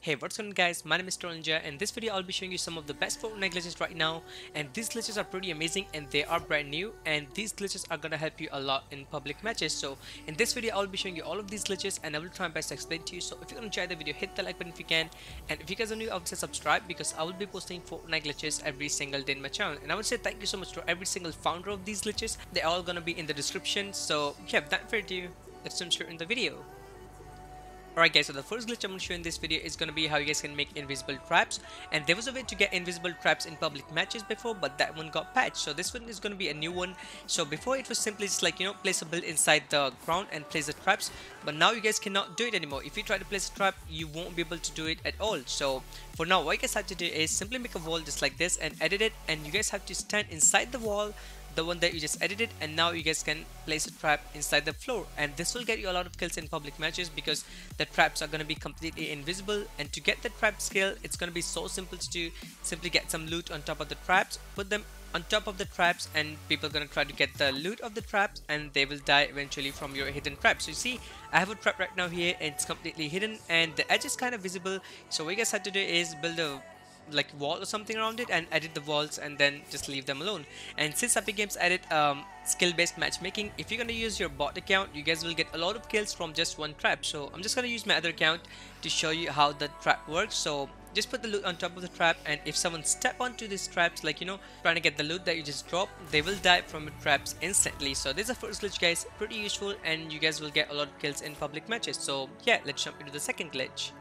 Hey, what's going on guys, my name is Trollinja and this video I'll be showing you some of the best Fortnite glitches right now, and these glitches are pretty amazing and they are brand new, and these glitches are gonna help you a lot in public matches. So in this video I'll be showing you all of these glitches and I will try my best to explain to you. So if you're gonna enjoy the video, hit the like button if you can, and if you guys are new, I would say subscribe because I will be posting Fortnite glitches every single day in my channel. And I would say thank you so much to every single founder of these glitches, they're all gonna be in the description. So yeah, without further ado, let's jump straight in the video. Alright guys, so the first glitch I'm going to show in this video is going to be how you guys can make invisible traps. And there was a way to get invisible traps in public matches before, but that one got patched. So this one is going to be a new one. So before it was simply just like, you know, place a build inside the ground and place the traps. But now you guys cannot do it anymore. If you try to place a trap, you won't be able to do it at all. So for now, what you guys have to do is simply make a wall just like this and edit it. And you guys have to stand inside the wall, the one that you just edited, and now you guys can place a trap inside the floor, and this will get you a lot of kills in public matches because the traps are going to be completely invisible. And to get the trap skill, it's going to be so simple to do. Simply get some loot on top of the traps, put them on top of the traps, and people are going to try to get the loot of the traps and they will die eventually from your hidden trap. So you see, I have a trap right now here and it's completely hidden and the edge is kind of visible. So what you guys have to do is build a like wall or something around it and edit the walls and then just leave them alone. And since Epic Games added skill-based matchmaking, if you're gonna use your bot account, you guys will get a lot of kills from just one trap. So I'm just gonna use my other account to show you how the trap works. So just put the loot on top of the trap, and if someone step onto these traps, like, you know, trying to get the loot that you just dropped, they will die from the traps instantly. So this is the first glitch guys, pretty useful, and you guys will get a lot of kills in public matches. So yeah, let's jump into the second glitch.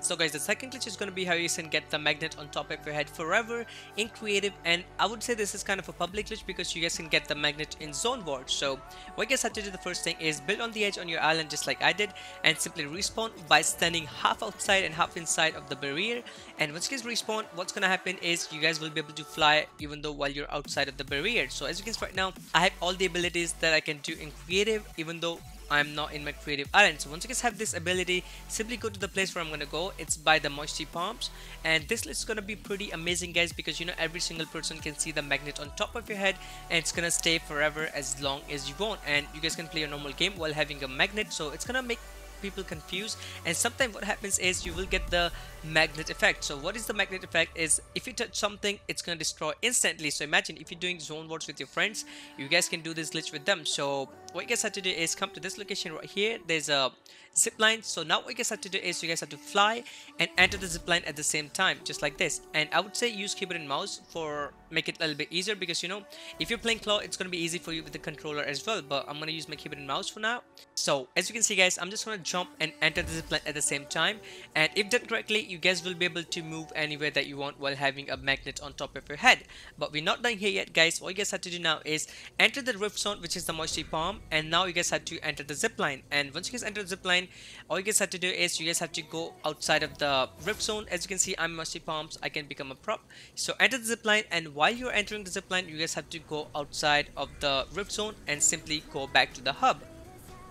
So guys, the second glitch is going to be how you can get the magnet on top of your head forever in creative, and I would say this is kind of a public glitch because you guys can get the magnet in zone wars. So what you guys have to do, the first thing is build on the edge on your island just like I did and simply respawn by standing half outside and half inside of the barrier. And once you guys respawn, what's going to happen is you guys will be able to fly even though while you're outside of the barrier. So as you can see right now, I have all the abilities that I can do in creative even though I'm not in my creative island. So once you guys have this ability, simply go to the place where I'm gonna go. It's by the Moisty Palms, and this is gonna be pretty amazing guys because, you know, every single person can see the magnet on top of your head and it's gonna stay forever as long as you want, and you guys can play a normal game while having a magnet. So it's gonna make people confused, and sometimes what happens is you will get the magnet effect. So what is the magnet effect is, if you touch something, it's gonna destroy instantly. So imagine if you're doing zone wars with your friends, you guys can do this glitch with them. So what you guys have to do is come to this location right here, there's a zip line. So now what you guys have to do is you guys have to fly and enter the zip line at the same time just like this. And I would say use keyboard and mouse for make it a little bit easier because, you know, if you're playing claw, it's gonna be easy for you with the controller as well, but I'm gonna use my keyboard and mouse for now. So as you can see guys, I'm just gonna jump and enter the zip line at the same time, and if done correctly, you guys will be able to move anywhere that you want while having a magnet on top of your head. But we're not done here yet guys. All you guys have to do now is enter the rift zone, which is the Moisty Palm, and now you guys have to enter the zip line. And once you guys enter the zip line, all you guys have to do is you guys have to go outside of the rift zone. As you can see, I'm Moisty Palms, I can become a prop. So enter the zip line, and while you're entering the zip line, you guys have to go outside of the rift zone and simply go back to the hub.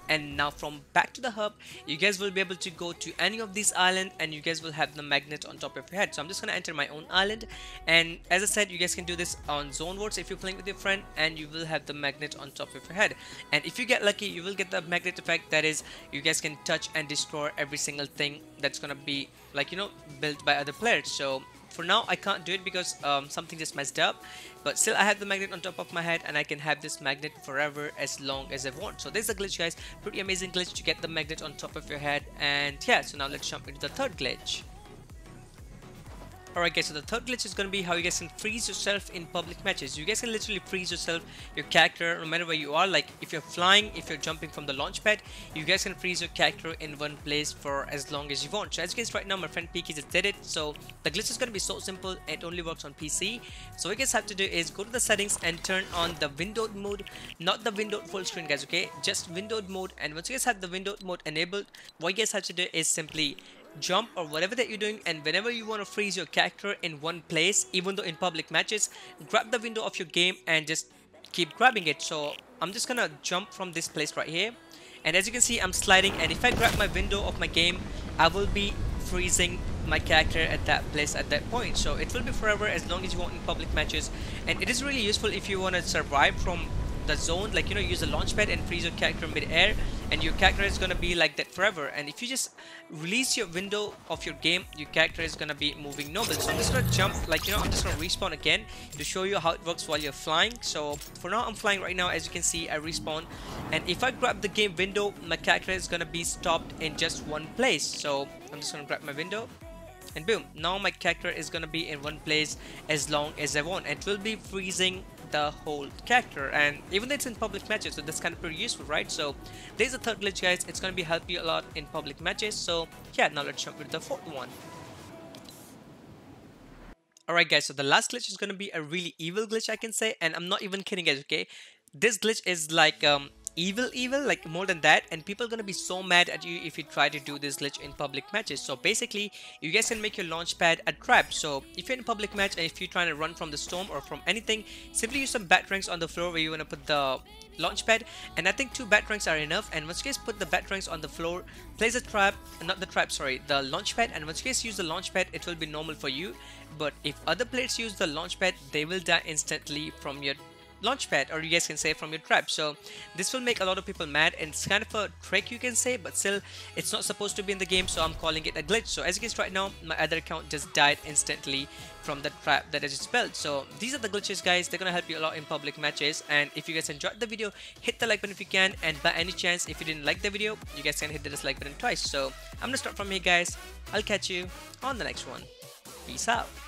And now from back to the hub, you guys will be able to go to any of these islands and you guys will have the magnet on top of your head. So I'm just gonna enter my own island, and as I said, you guys can do this on zone wars if you're playing with your friend, and you will have the magnet on top of your head. And if you get lucky, you will get the magnet effect, that is, you guys can touch and destroy every single thing that's gonna be, like, you know, built by other players. So for now I can't do it because something just messed up, but still I have the magnet on top of my head and I can have this magnet forever as long as I want. So there's a glitch guys, pretty amazing glitch to get the magnet on top of your head. And yeah, so now let's jump into the third glitch. Alright guys, so the third glitch is going to be how you guys can freeze yourself in public matches. You guys can literally freeze yourself, your character, no matter where you are. Like if you're flying, if you're jumping from the launch pad, you guys can freeze your character in one place for as long as you want. So as you guys right now, my friend Piki just did it. So the glitch is going to be so simple, it only works on PC. So what you guys have to do is go to the settings and turn on the windowed mode, not the windowed full screen guys, okay, just windowed mode. And once you guys have the windowed mode enabled, what you guys have to do is simply jump or whatever that you're doing, and whenever you want to freeze your character in one place, even though in public matches, grab the window of your game and just keep grabbing it. So I'm just gonna jump from this place right here, and as you can see, I'm sliding, and if I grab my window of my game, I will be freezing my character at that place at that point. So it will be forever as long as you want in public matches, and it is really useful if you want to survive from the zone, like, you know, use a launch pad and freeze your character mid-air, and your character is gonna be like that forever. And if you just release your window of your game, your character is gonna be moving normal. So I'm just gonna jump, like, you know, I'm just gonna respawn again to show you how it works while you're flying. So for now I'm flying right now, as you can see I respawn, and if I grab the game window, my character is gonna be stopped in just one place. So I'm just gonna grab my window, and boom, now my character is gonna be in one place as long as I want, and it will be freezing the whole character. And even though it's in public matches, so that's kind of pretty useful, right? So there's a third glitch, guys. It's gonna be help you a lot in public matches. So yeah, now let's jump with the fourth one. Alright guys, so the last glitch is gonna be a really evil glitch, I can say, and I'm not even kidding, guys, okay? This glitch is like evil, like more than that, and people are gonna be so mad at you if you try to do this glitch in public matches. So basically you guys can make your launch pad a trap. So if you're in a public match and if you're trying to run from the storm or from anything, simply use some batarangs on the floor where you want to put the launch pad, and I think 2 batarangs are enough. And once you guys put the batarangs on the floor, place the trap, not the trap, sorry, the launch pad, and once you guys use the launch pad, it will be normal for you. But if other players use the launch pad, they will die instantly from your launch pad, or you guys can say from your trap. So this will make a lot of people mad, and it's kind of a trick, you can say, but still it's not supposed to be in the game, so I'm calling it a glitch. So as you can see right now, my other account just died instantly from the trap that I just built. So these are the glitches, guys. They're gonna help you a lot in public matches. And if you guys enjoyed the video, hit the like button if you can, and by any chance if you didn't like the video, you guys can hit the dislike button twice. So I'm gonna start from here, guys. I'll catch you on the next one. Peace out.